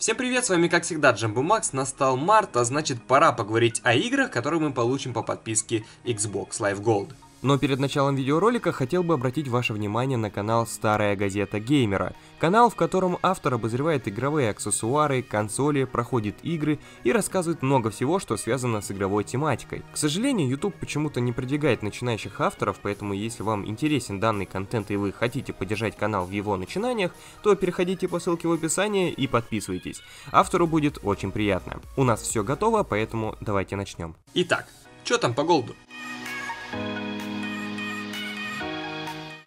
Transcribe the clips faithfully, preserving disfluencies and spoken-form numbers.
Всем привет, с вами как всегда Джамбо Макс, настал март, а значит пора поговорить о играх, которые мы получим по подписке Xbox Live Gold. Но перед началом видеоролика хотел бы обратить ваше внимание на канал Старая Газета Геймера. Канал, в котором автор обозревает игровые аксессуары, консоли, проходит игры и рассказывает много всего, что связано с игровой тематикой. К сожалению, YouTube почему-то не продвигает начинающих авторов, поэтому если вам интересен данный контент и вы хотите поддержать канал в его начинаниях, то переходите по ссылке в описании и подписывайтесь. Автору будет очень приятно. У нас все готово, поэтому давайте начнем. Итак, что там по голду?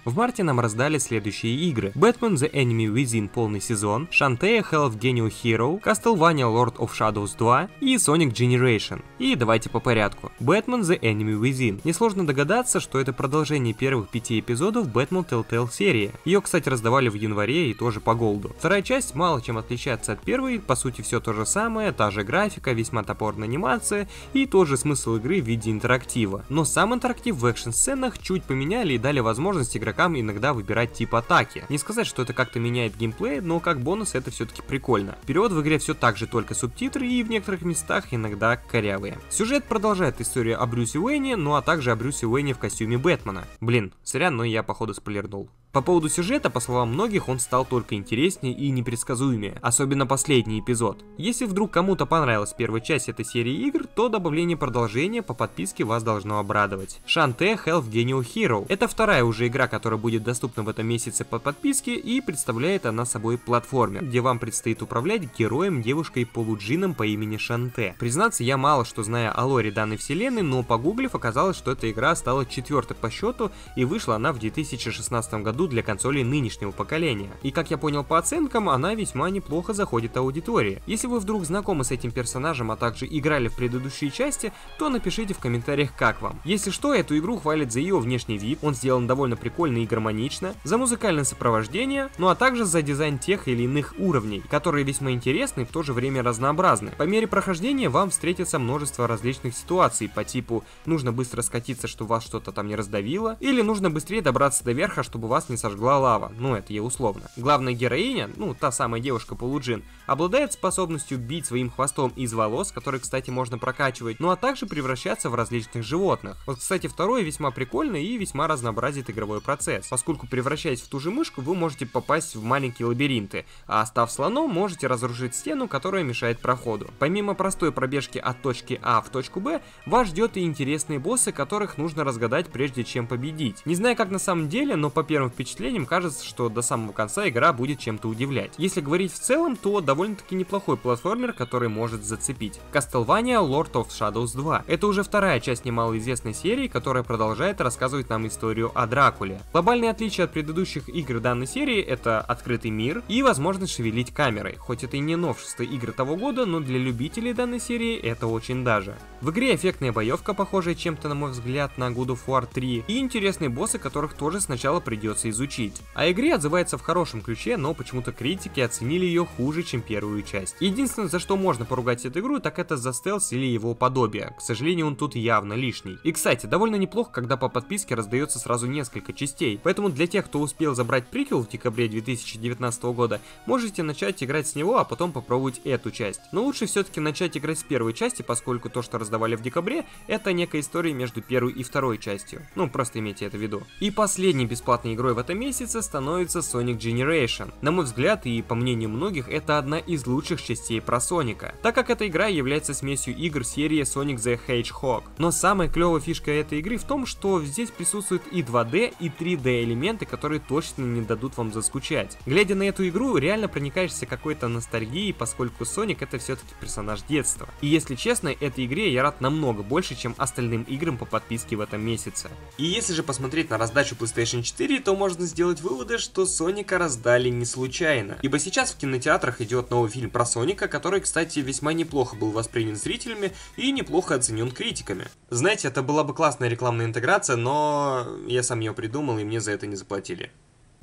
В марте нам раздали следующие игры: Batman: The Enemy Within полный сезон, Shantae: Half-Genie Hero, Castlevania: Lords of Shadow два и Sonic Generation. И давайте по порядку. Batman: The Enemy Within. Несложно догадаться, что это продолжение первых пяти эпизодов Batman Telltale серии. Ее, кстати, раздавали в январе и тоже по голду. Вторая часть мало чем отличается от первой, по сути все то же самое, та же графика, весьма топорная анимация и тот же смысл игры в виде интерактива. Но сам интерактив в экшн-сценах чуть поменяли и дали возможность игрокам иногда выбирать тип атаки. Не сказать, что это как-то меняет геймплей, но как бонус это все-таки прикольно. Перевод в игре все так же, только субтитры и в некоторых местах иногда корявые. Сюжет продолжает историю о Брюсе Уэйне, ну а также о Брюсе Уэйне в костюме Бэтмена. Блин, сорян, но я походу спойлернул. По поводу сюжета, по словам многих, он стал только интереснее и непредсказуемее, особенно последний эпизод. Если вдруг кому-то понравилась первая часть этой серии игр, то добавление продолжения по подписке вас должно обрадовать. Shantae: Half-Genie Hero. Это вторая уже игра, которая будет доступна в этом месяце по подписке, и представляет она собой платформер, где вам предстоит управлять героем, девушкой, полуджином по имени Шанте. Признаться, я мало что знаю о лоре данной вселенной, но погуглив, оказалось, что эта игра стала четвертой по счету и вышла она в две тысячи шестнадцатом году для консолей нынешнего поколения. И как я понял по оценкам, она весьма неплохо заходит аудитории. Если вы вдруг знакомы с этим персонажем, а также играли в предыдущие части, то напишите в комментариях, как вам. Если что, эту игру хвалят за ее внешний вид, он сделан довольно прикольно и гармонично, за музыкальное сопровождение, ну а также за дизайн тех или иных уровней, которые весьма интересны и в то же время разнообразны. По мере прохождения вам встретится множество различных ситуаций по типу «нужно быстро скатиться, чтобы вас что-то там не раздавило», или «нужно быстрее добраться до верха, чтобы вас не сожгла лава», ну это я условно. Главная героиня, ну та самая девушка-полуджин, обладает способностью бить своим хвостом из волос, который, кстати, можно прокачивать, ну а также превращаться в различных животных. Вот, кстати, второе весьма прикольно и весьма разнообразит игровой процесс, поскольку, превращаясь в ту же мышку, вы можете попасть в маленькие лабиринты, а став слоном, можете разрушить стену, которая мешает проходу. Помимо простой пробежки от точки А в точку Б, вас ждет и интересные боссы, которых нужно разгадать, прежде чем победить. Не знаю, как на самом деле, но по первым впечатлениям впечатлением кажется, что до самого конца игра будет чем-то удивлять. Если говорить в целом, то довольно-таки неплохой платформер, который может зацепить. Castlevania: Lords of Shadow два. Это уже вторая часть немалоизвестной серии, которая продолжает рассказывать нам историю о Дракуле. Глобальные отличия от предыдущих игр данной серии — это открытый мир и возможность шевелить камерой. Хоть это и не новшество игр того года, но для любителей данной серии это очень даже. В игре эффектная боевка, похожая чем-то, на мой взгляд, на God of War три, и интересные боссы, которых тоже сначала придется изучить. О игре отзывается в хорошем ключе, но почему-то критики оценили ее хуже, чем первую часть. Единственное, за что можно поругать эту игру, так это за стелс или его подобие. К сожалению, он тут явно лишний. И, кстати, довольно неплохо, когда по подписке раздается сразу несколько частей, поэтому для тех, кто успел забрать приквел в декабре две тысячи девятнадцатого года, можете начать играть с него, а потом попробовать эту часть. Но лучше все-таки начать играть с первой части, поскольку то, что раздавали в декабре, это некая история между первой и второй частью. Ну, просто имейте это в виду. И последней бесплатной игрой в этом месяце становится Sonic Generation. На мой взгляд, и по мнению многих, это одна из лучших частей про Соника, так как эта игра является смесью игр серии Sonic the Hedgehog. Но самая клевая фишка этой игры в том, что здесь присутствуют и два дэ, и три дэ элементы, которые точно не дадут вам заскучать. Глядя на эту игру, реально проникаешься какой-то ностальгией, поскольку Соник — это все-таки персонаж детства. И если честно, этой игре я рад намного больше, чем остальным играм по подписке в этом месяце. И если же посмотреть на раздачу PlayStation четыре, то можно Можно сделать выводы, что Соника раздали не случайно, ибо сейчас в кинотеатрах идет новый фильм про Соника, который, кстати, весьма неплохо был воспринят зрителями и неплохо оценен критиками. Знаете, это была бы классная рекламная интеграция, но я сам ее придумал и мне за это не заплатили.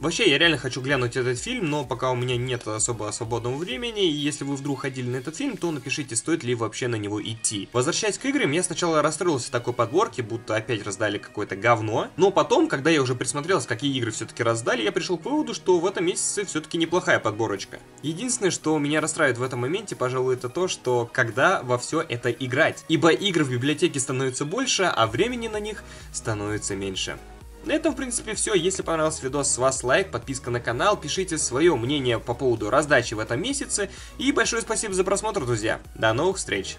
Вообще, я реально хочу глянуть этот фильм, но пока у меня нет особо свободного времени, и если вы вдруг ходили на этот фильм, то напишите, стоит ли вообще на него идти. Возвращаясь к играм, я сначала расстроился в такой подборке, будто опять раздали какое-то говно, но потом, когда я уже присмотрелся, какие игры все-таки раздали, я пришел к выводу, что в этом месяце все-таки неплохая подборочка. Единственное, что меня расстраивает в этом моменте, пожалуй, это то, что когда во все это играть, ибо игр в библиотеке становится больше, а времени на них становится меньше. На этом, в принципе, все. Если понравился видос, с вас лайк, подписка на канал, пишите свое мнение по поводу раздачи в этом месяце. И большое спасибо за просмотр, друзья. До новых встреч!